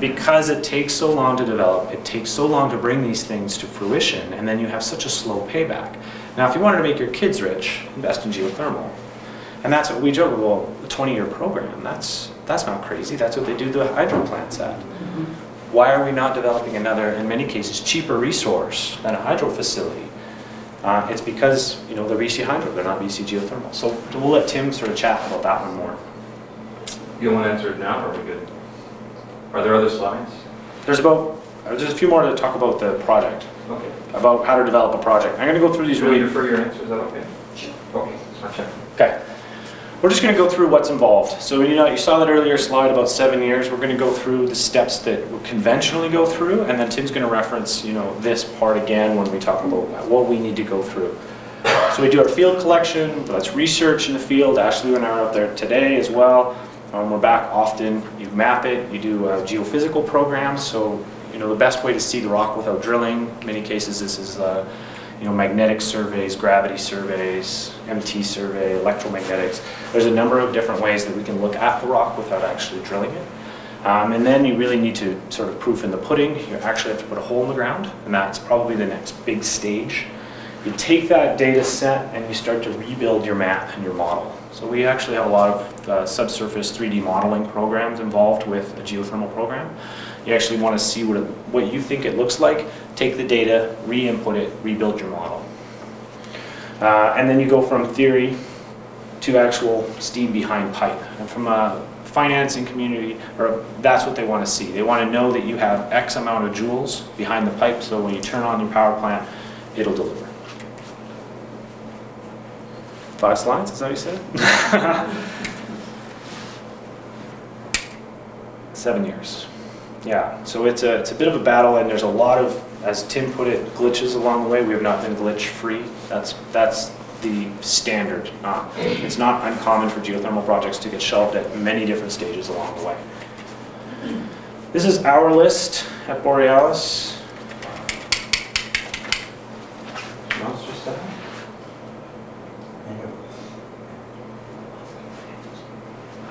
Because it takes so long to develop, it takes so long to bring these things to fruition, and then you have such a slow payback. Now, if you wanted to make your kids rich, invest in geothermal. And that's what we joke, well, a twenty-year program, that's, that's not crazy. That's what they do the hydro plants at. Mm-hmm. Why are we not developing another, in many cases, cheaper resource than a hydro facility? Uh, it's because, you know, they're B C Hydro, they're not B C Geothermal. So we'll let Tim sort of chat about that one more. You want to answer it now, or are we good? Are there other slides? There's about, there's a few more to talk about the project. Okay. About how to develop a project. I'm going to go through these really... Can we defer your answers, is that okay? Sure. Okay, it's not checked. Okay. We're just going to go through what's involved. So, you know, you saw that earlier slide about seven years. We're going to go through the steps that we conventionally go through, and then Tim's going to reference, you know, this part again when we talk about what we need to go through. So we do our field collection, that's research in the field. Ashley and I are out there today as well. Um, we're back often. You map it, you do uh, geophysical programs. So, you know, the best way to see the rock without drilling, in many cases this is uh, you know, magnetic surveys, gravity surveys, M T survey, electromagnetics. There's a number of different ways that we can look at the rock without actually drilling it. Um, and then you really need to sort of proof in the pudding. You actually have to put a hole in the ground, and that's probably the next big stage. You take that data set and you start to rebuild your map and your model. So we actually have a lot of uh, subsurface three D modeling programs involved with a geothermal program. You actually want to see what, it, what you think it looks like, take the data, re-input it, rebuild your model. Uh, and then you go from theory to actual steam behind pipe. And from a financing community, or that's what they want to see. They want to know that you have X amount of joules behind the pipe, so when you turn on your power plant, it'll deliver. Five slides, is that what you said? Seven years. Yeah, so it's a, it's a bit of a battle, and there's a lot of, as Tim put it, glitches along the way. We have not been glitch-free. That's, that's the standard. Not, it's not uncommon for geothermal projects to get shelved at many different stages along the way. This is our list at Borealis.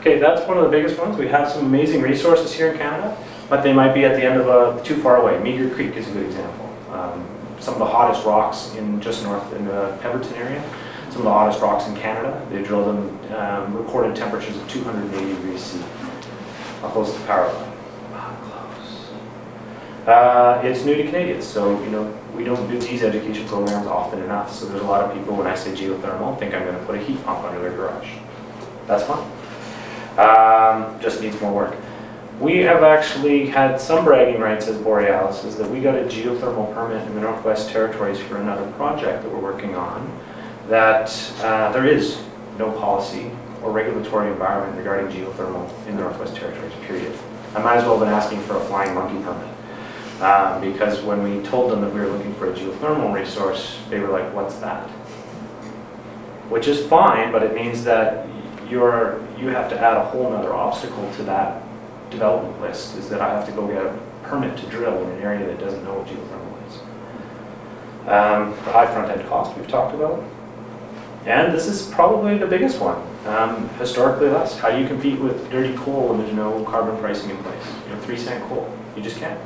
Okay, that's one of the biggest ones. We have some amazing resources here in Canada, but they might be at the end of a too far away. Meager Creek is a good example. Um, some of the hottest rocks in just north in the Pemberton area. Some of the hottest rocks in Canada. They drilled them, um, recorded temperatures of two hundred eighty degrees C. How close to the power line? Not close. Uh, it's new to Canadians, so you know we don't do these education programs often enough. So there's a lot of people when I say geothermal think I'm going to put a heat pump under their garage. That's fine. Um, just needs more work. We have actually had some bragging rights as Borealis is that we got a geothermal permit in the Northwest Territories for another project that we're working on, that uh, there is no policy or regulatory environment regarding geothermal in the Northwest Territories, period. I might as well have been asking for a flying monkey permit. Um, because when we told them that we were looking for a geothermal resource, they were like, what's that? Which is fine, but it means that You're, you have to add a whole other obstacle to that development list, is that I have to go get a permit to drill in an area that doesn't know what geothermal is. Um, the high front-end cost we've talked about. And this is probably the biggest one. Um, historically less. How do you compete with dirty coal when there's no carbon pricing in place? You know, three cent coal. You just can't.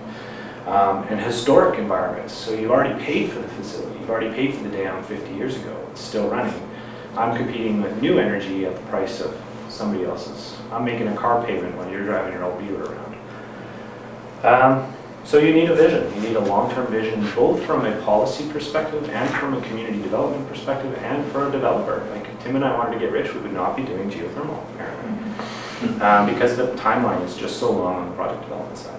Um, and historic environments. So you've already paid for the facility. You've already paid for the dam fifty years ago. It's still running. I'm competing with new energy at the price of somebody else's. I'm making a car payment when you're driving your old Beaver around. Um, so you need a vision. You need a long-term vision, both from a policy perspective and from a community development perspective and for a developer. Like if Tim and I wanted to get rich, we would not be doing geothermal, apparently, mm-hmm. um, because the timeline is just so long on the project development side.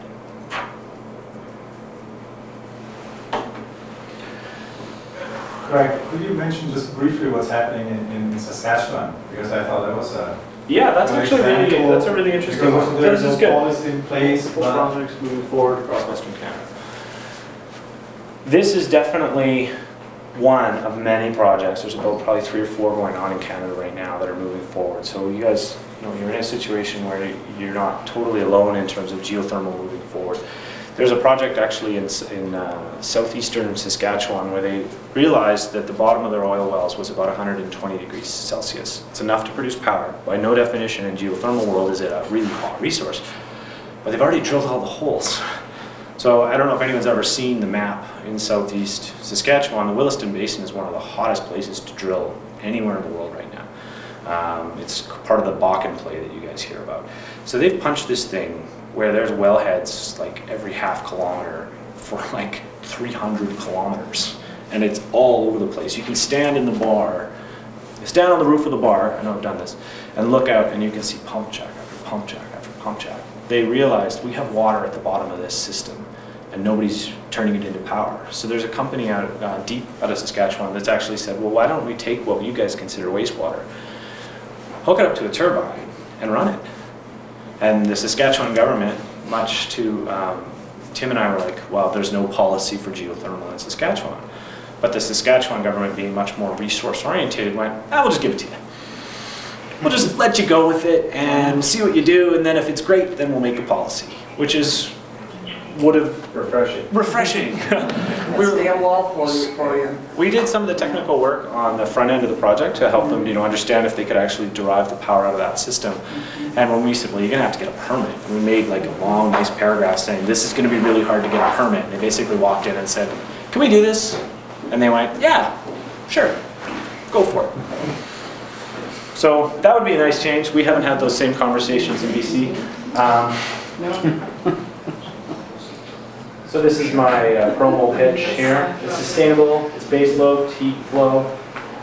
Craig, could you mention just briefly what's happening in, in Saskatchewan? Because I thought that was a yeah, that's actually really that's a really interesting one. So this is good. Policy in place, projects moving forward across Western Canada. This is definitely one of many projects. There's about probably three or four going on in Canada right now that are moving forward. So you guys, you know, you're in a situation where you're not totally alone in terms of geothermal moving forward. There's a project actually in, in uh, southeastern Saskatchewan where they realized that the bottom of their oil wells was about one hundred twenty degrees Celsius. It's enough to produce power. By no definition in geothermal world is it a really hot resource. But they've already drilled all the holes. So I don't know if anyone's ever seen the map in southeast Saskatchewan. The Williston Basin is one of the hottest places to drill anywhere in the world right now. Um, it's part of the Bakken play that you guys hear about. So they've punched this thing where there's wellheads like every half kilometer for like three hundred kilometers. And it's all over the place. You can stand in the bar, stand on the roof of the bar, I know I've done this, and look out and you can see pump jack after pump jack after pump jack. They realized we have water at the bottom of this system and nobody's turning it into power. So there's a company out uh, deep out of Saskatchewan that's actually said, well, why don't we take what you guys consider wastewater, hook it up to a turbine and run it. And the Saskatchewan government, much to um, Tim and I were like, well, there's no policy for geothermal in Saskatchewan. But the Saskatchewan government, being much more resource oriented, went, ah, we'll just give it to you. We'll just let you go with it and see what you do. And then if it's great, then we'll make a policy, which is would have refreshing. Refreshing. we, were, we did some of the technical work on the front end of the project to help them, you know, understand if they could actually derive the power out of that system. And when we said, well, you're going to have to get a permit, and we made like a long, nice paragraph saying this is going to be really hard to get a permit. And they basically walked in and said, "Can we do this?" And they went, "Yeah, sure, go for it." So that would be a nice change. We haven't had those same conversations in B C. Um, no. So this is my uh, promo pitch here. It's sustainable, it's baseload, heat flow.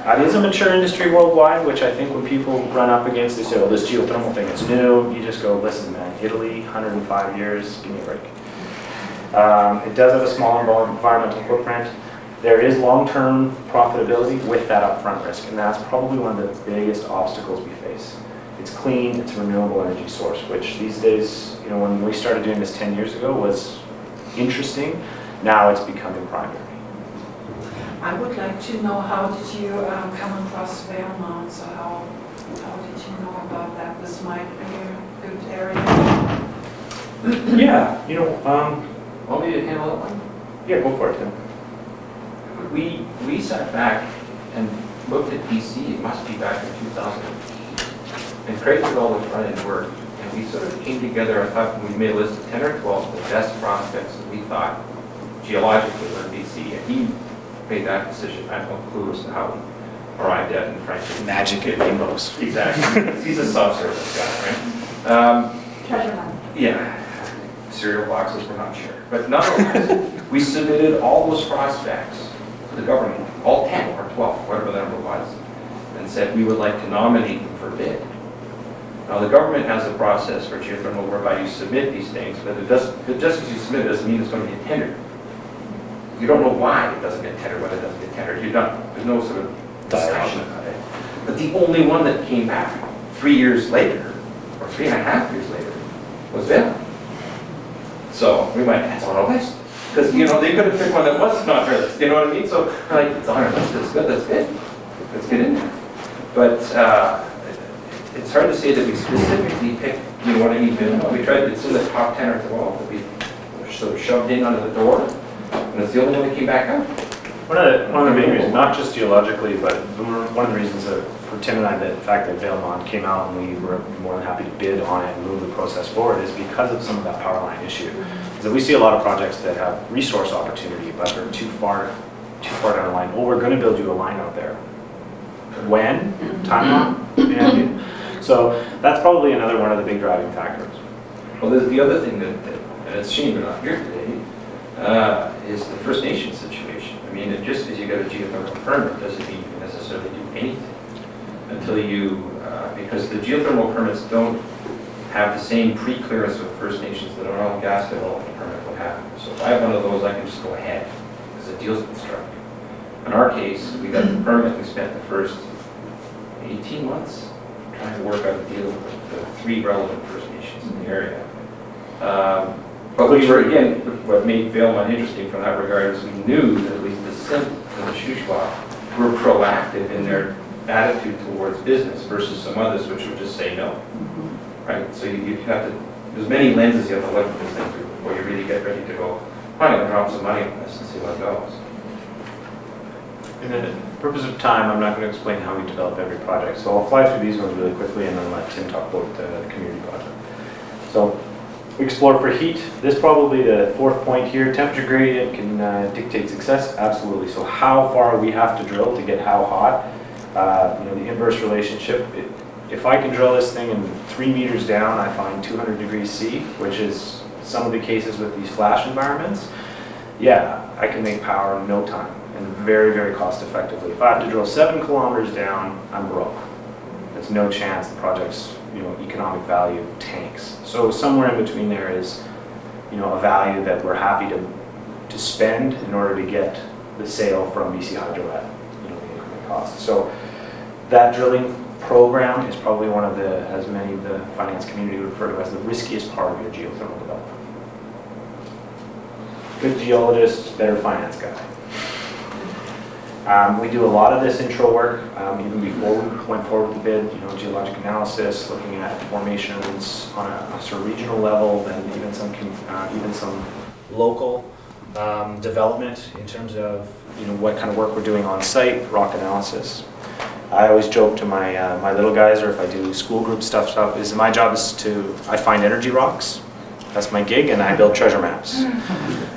Uh, it is a mature industry worldwide, which I think when people run up against, they say, oh, this geothermal thing, it's new. You just go, listen, man, Italy, one hundred five years, give me a break. Um, it does have a small environmental footprint. There is long-term profitability with that upfront risk, and that's probably one of the biggest obstacles we face. It's clean, it's a renewable energy source, which these days, you know, when we started doing this ten years ago was interesting. Now it's becoming primary. I would like to know, how did you um, come across Valemount? So how, how did you know about that? This might be a good area. Yeah, you know, um, want me to handle that one? Yeah, go for it, Tim. We, we sat back and looked at B C, it must be back in two thousand. And Craig did all the front end work, and we sort of came together. I thought we made a list of ten or twelve of the best prospects that we thought geologically were in B C, and he made that decision. I have no clue as to how he arrived at it, and frankly, magic at most. Exactly. He's a subsurface guy, right? Um, Treasure hunt. Yeah. Cereal boxes, we're not sure. But nonetheless, we submitted all those prospects to the government, all ten or twelve, whatever the number was, and said we would like to nominate them for bid. Now the government has a process for geothermal whereby you submit these things, but it doesn't, it just because you submit it doesn't mean it's going to get tendered. You don't know why it doesn't get tendered, whether it doesn't get tendered. You're not, there's no sort of discussion about it. But the only one that came back three years later, or three and a half years later, was Valemount. So we went, that's on our list. Because, you know, they could have picked one that wasn't on our list, you know what I mean? So we're like, it's on our list, that's good, that's good. Let's get in there. But, uh, it's hard to say that we specifically picked, you know what I mean, minimum. We tried, it's in the top ten or twelve that we sort of shoved in under the door, and it's the only one that came back out. One of the, one of the main reasons, not just geologically, but one of the reasons that, for Tim and I, the fact that Valemount came out and we were more than happy to bid on it and move the process forward is because of some of that power line issue. Is that we see a lot of projects that have resource opportunity, but they're too far, too far down the line. Oh, we're going to build you a line out there. When? Time on? You know what I mean? So that's probably another one of the big driving factors. Well, there's the other thing that, that and it's a shame we're not here today, uh, is the First Nations situation. I mean, it just because you got a geothermal permit doesn't mean you necessarily do anything until you, uh, because the geothermal permits don't have the same pre-clearance with First Nations that an oil and gas development permit will have. So if I have one of those, I can just go ahead because the deal's been struck. In our case, we got the permit, we spent the first eighteen months. Trying to work out a deal with the three relevant First Nations in the area. Um, but we were, again, what made Valemount interesting from that regard is we knew that at least the Sim and the Shushwa were proactive in their attitude towards business versus some others which would just say no. Right? So you, you have to, there's many lenses you have to look at this thing through before you really get ready to go, I'm going to drop some money on this and see what goes. In the purpose of time, I'm not going to explain how we develop every project. So I'll fly through these ones really quickly and then let Tim talk about the community project. So we explore for heat. This is probably the fourth point here. Temperature gradient can uh, dictate success. Absolutely. So how far we have to drill to get how hot. Uh, you know, the inverse relationship. It, if I can drill this thing and three meters down, I find two hundred degrees C, which is some of the cases with these flash environments. Yeah, I can make power in no time. And very, very cost effectively. If I have to drill seven kilometers down, I'm broke. There's no chance the project's, you know, economic value tanks. So somewhere in between there is, you know, a value that we're happy to to spend in order to get the sale from B C Hydro at, you know, the increment cost. So that drilling program is probably one of the, as many of the finance community refer to as the riskiest part of your geothermal development. Good geologist, better finance guy. Um, we do a lot of this intro work, um, even before we went forward with the bid, you know, geologic analysis, looking at formations on a, a sort of regional level, then even some, uh, even some local um, development in terms of, you know, what kind of work we're doing on site, rock analysis. I always joke to my, uh, my little guys, or if I do school group stuff, stuff is my job is to, I find energy rocks. That's my gig, and I build treasure maps.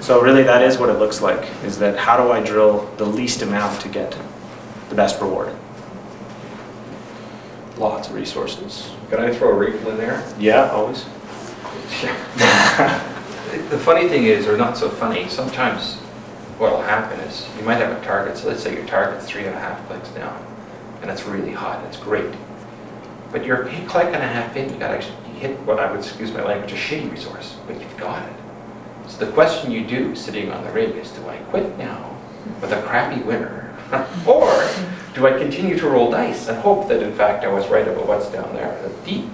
So really that is what it looks like, is that how do I drill the least amount to get the best reward? Lots of resources. Can I throw a wrinkle in there? Yeah, always. The funny thing is, or not so funny, sometimes what will happen is you might have a target, so let's say your target's three and a half clicks down, and it's really hot, and it's great. But you're a click and a half in, you got actually hit what I would, excuse my language, a shitty resource, but you've got it. So the question you do sitting on the rig is, do I quit now with a crappy winner Or do I continue to roll dice and hope that in fact I was right about what's down there, deep?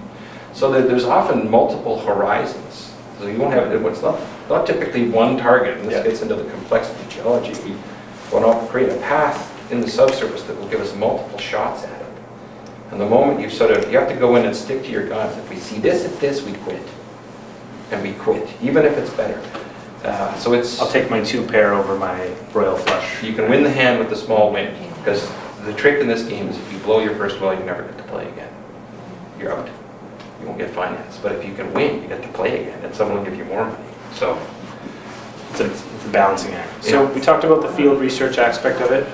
So that there's often multiple horizons. So you won't have it, it's not, not typically one target, and this yeah. gets into the complexity of geology. We want to create a path in the subsurface that will give us multiple shots at it. And the moment you sort of, you have to go in and stick to your guns. If we see this at this, we quit. And we quit, even if it's better. Uh, so it's... I'll take my two pair over my royal flush. You can win the hand with the small win, because the trick in this game is if you blow your first well, you never get to play again. You're out. You won't get financed. But if you can win, you get to play again, and someone will give you more money. So it's a, it's a balancing act. So yeah. we talked about the field research aspect of it.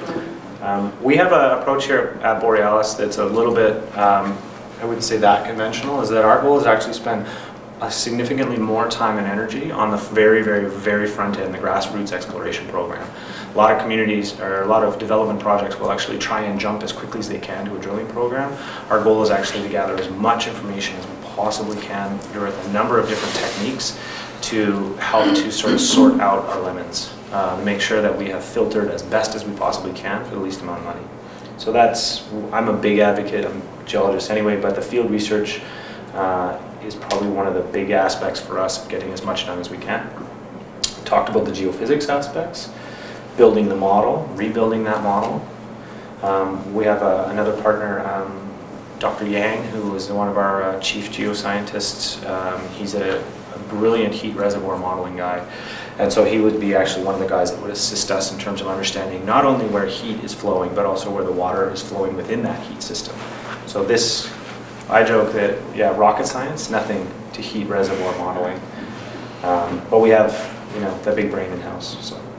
Um, we have an approach here at Borealis that's a little bit, um, I wouldn't say that conventional, is that our goal is actually spend a significantly more time and energy on the very, very, very front end, the grassroots exploration program. A lot of communities, or a lot of development projects will actually try and jump as quickly as they can to a drilling program. Our goal is actually to gather as much information as we possibly can through a number of different techniques to help to sort of sort out our lemons. Uh, make sure that we have filtered as best as we possibly can for the least amount of money. So that's, I'm a big advocate, I'm a geologist anyway, but the field research uh, is probably one of the big aspects for us of getting as much done as we can. We talked about the geophysics aspects, building the model, rebuilding that model. Um, we have a, another partner, um, Doctor Yang, who is one of our uh, chief geoscientists. Um, he's a, a brilliant heat reservoir modeling guy. And so he would be actually one of the guys that would assist us in terms of understanding not only where heat is flowing, but also where the water is flowing within that heat system. So this, I joke that, yeah, rocket science, nothing to heat reservoir modeling. Um, but we have, you know, that big brain in-house. So.